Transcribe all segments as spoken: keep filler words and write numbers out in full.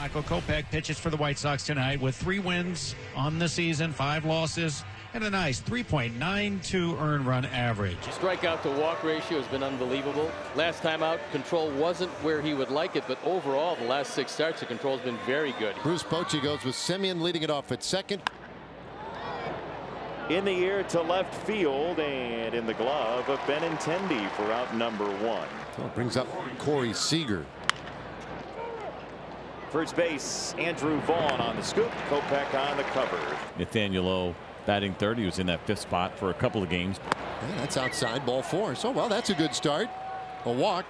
Michael Kopech pitches for the White Sox tonight with three wins on the season, five losses, and a nice three point nine two earned run average. Strikeout to walk ratio has been unbelievable. Last time out, control wasn't where he would like it, but overall, the last six starts, the control's been very good. Bruce Bochy goes with Semien leading it off at second. In the air to left field and in the glove of Benintendi for out number one. So it brings up Corey Seager. First base, Andrew Vaughn on the scoop. Kopech on the cover. Nathaniel Lowe batting third. He was in that fifth spot for a couple of games. Yeah, that's outside, ball four. So, well, that's a good start. A walk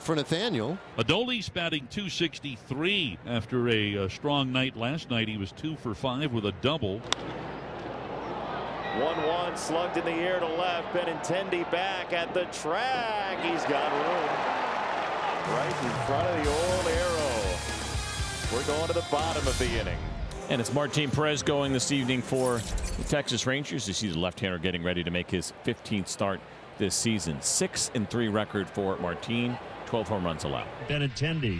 for Nathaniel. Adolis batting two sixty-three after a, a strong night last night. He was two for five with a double. one one slugged in the air to left. Benintendi back at the track. He's got room right in front of the old arrow. We're going to the bottom of the inning. And it's Martin Perez going this evening for the Texas Rangers. You see the left-hander getting ready to make his fifteenth start this season. Six and three record for Martin. twelve home runs allowed. Benintendi,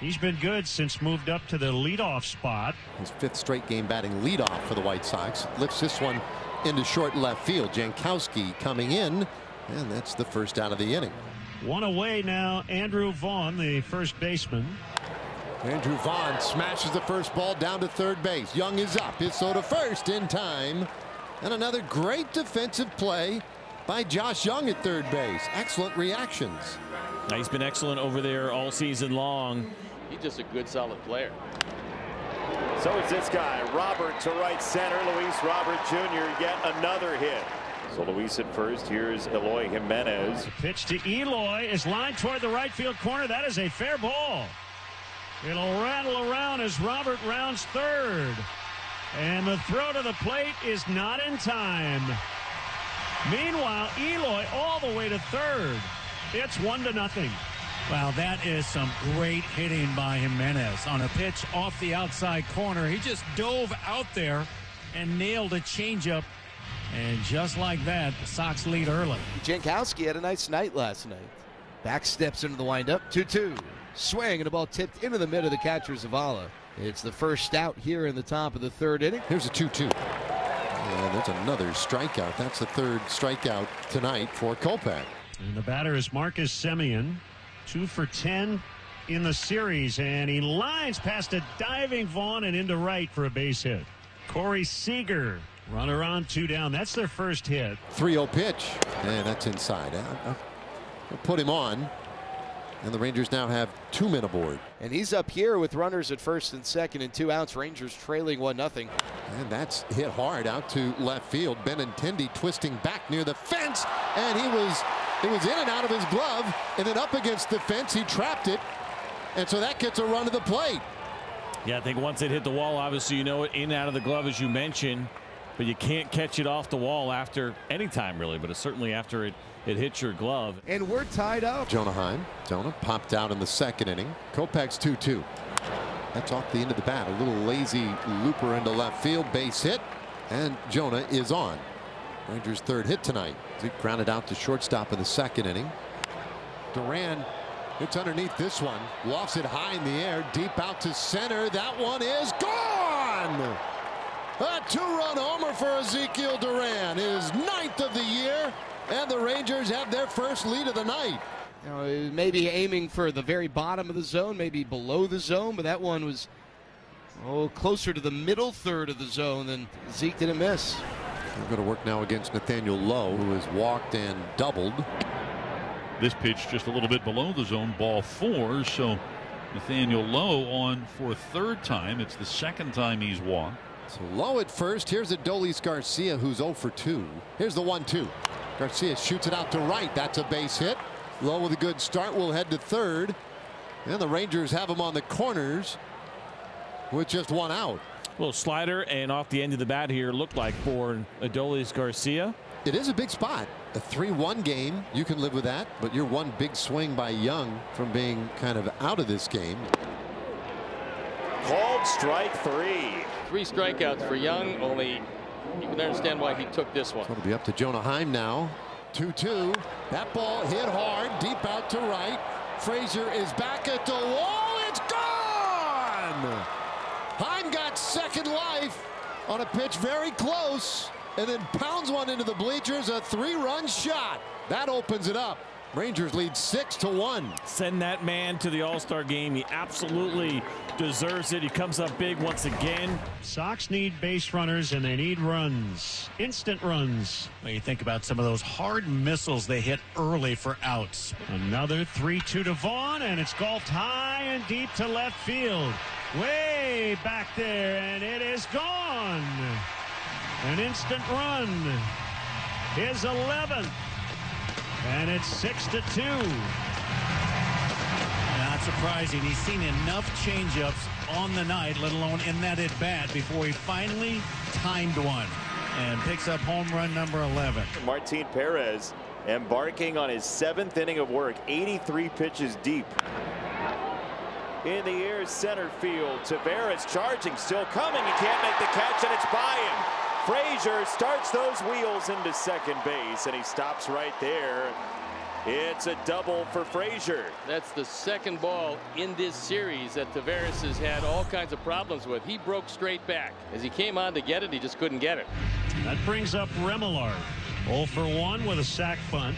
he's been good since moved up to the leadoff spot. His fifth straight game batting leadoff for the White Sox. Lifts this one into short left field. Jankowski coming in, and that's the first out of the inning. One away now, Andrew Vaughn, the first baseman. Andrew Vaughn smashes the first ball down to third base. Young is up, it's so to first in time. And another great defensive play by Josh Young at third base. Excellent reactions. Now he's been excellent over there all season long. He's just a good, solid player. So it's this guy, Robert, to right center. Luis Robert Junior Yet another hit. So Luis at first. Here's Eloy Jimenez. The pitch to Eloy is lined toward the right field corner. That is a fair ball. It'll rattle around as Robert rounds third. And the throw to the plate is not in time. Meanwhile, Eloy all the way to third. It's one to nothing. Wow, that is some great hitting by Jimenez on a pitch off the outside corner. He just dove out there and nailed a changeup. And just like that, the Sox lead early. Jankowski had a nice night last night. Back steps into the windup. two two. Swing and a ball tipped into the mid of the catcher, Zavala. It's the first out here in the top of the third inning. Here's a two two. And that's another strikeout. That's the third strikeout tonight for Kopech. And the batter is Marcus Semien. two for ten in the series, and he lines past a diving Vaughn and into right for a base hit. Corey Seager, runner on, two down. That's their first hit. three oh pitch, and that's inside. I'll put him on, and the Rangers now have two men aboard. And he's up here with runners at first and second and two outs. Rangers trailing one nothing. And that's hit hard out to left field. Benintendi twisting back near the fence, and he was... It was in and out of his glove, and then up against the fence. He trapped it, and so that gets a run to the plate. Yeah, I think once it hit the wall, obviously, you know it, in and out of the glove, as you mentioned, but you can't catch it off the wall after any time, really, but it's certainly after it, it hits your glove. And we're tied up. Jonah Heim. Jonah popped out in the second inning. Kopech's two two. That's off the end of the bat. A little lazy looper into left field. Base hit, and Jonah is on. Rangers' third hit tonight. He grounded out to shortstop in the second inning. Duran hits underneath this one, lofts it high in the air, deep out to center. That one is gone. A two-run homer for Ezekiel Duran, his ninth of the year, and the Rangers have their first lead of the night. You know, maybe aiming for the very bottom of the zone, maybe below the zone, but that one was oh closer to the middle third of the zone than Zeke didn't miss. We're going to work now against Nathaniel Lowe, who has walked and doubled. This pitch just a little bit below the zone, ball four. So Nathaniel Lowe on for a third time. It's the second time he's walked. So Lowe at first. Here's Adolis Garcia, who's oh for two. Here's the one two. Garcia shoots it out to right. That's a base hit. Lowe with a good start will head to third. And the Rangers have him on the corners with just one out. Little slider and off the end of the bat here looked like for Adolis Garcia. It is a big spot. A three one game. You can live with that, but you're one big swing by Young from being kind of out of this game. Called strike three. Three strikeouts for Young, only you can understand why he took this one. So it'll be up to Jonah Heim now. two two. That ball hit hard, deep out to right. Frazier is back at the wall. It's gone! second life on a pitch very close, and then pounds one into the bleachers, a three-run shot. That opens it up. Rangers lead six to one. Send that man to the All-Star game. He absolutely deserves it. He comes up big once again. Sox need base runners, and they need runs. Instant runs. When you think about some of those hard missiles they hit early for outs. Another three two to Vaughn, and it's golfed high and deep to left field. Way back there, and it is gone. An instant run. His eleventh. And it's six to two. Not surprising. He's seen enough changeups on the night, let alone in that at bat, before he finally timed one and picks up home run number eleven. Martin Perez embarking on his seventh inning of work, eighty-three pitches deep. In the air, center field. Taveras charging, still coming. He can't make the catch, and it's by him. Frazier starts those wheels into second base, and he stops right there. It's a double for Frazier. That's the second ball in this series that Taveras has had all kinds of problems with. He broke straight back. As he came on to get it, he just couldn't get it. That brings up Remillard. oh for one with a sac bunt.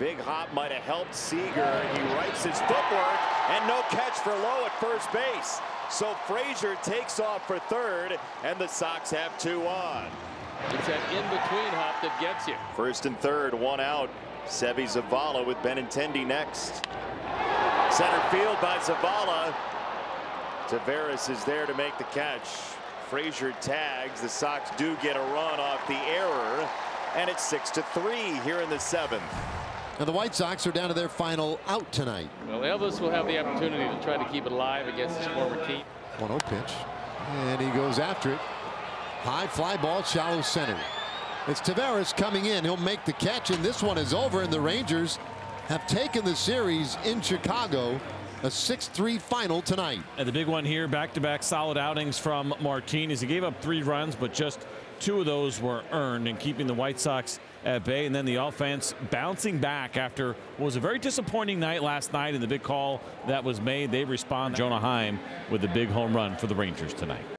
Big hop might have helped Seager. He rights his footwork, and no catch for Lowe at first base. So Frazier takes off for third, and the Sox have two on. It's that in-between hop that gets you. First and third, one out. Sevy Zavala with Benintendi next. Center field by Zavala. Taveras is there to make the catch. Frazier tags. The Sox do get a run off the error, and it's six to three here in the seventh. And the White Sox are down to their final out tonight. Well, Elvis will have the opportunity to try to keep it alive against his former team. one oh pitch. And he goes after it. High fly ball, shallow center. It's Taveras coming in. He'll make the catch, and this one is over, and the Rangers have taken the series in Chicago. A six three final tonight. And the big one here, back-to-back solid outings from Martinez. He gave up three runs, but just two of those were earned, and keeping the White Sox at bay. And then the offense bouncing back after what was a very disappointing night last night, and the big call that was made. They respond. Jonah Heim with the big home run for the Rangers tonight.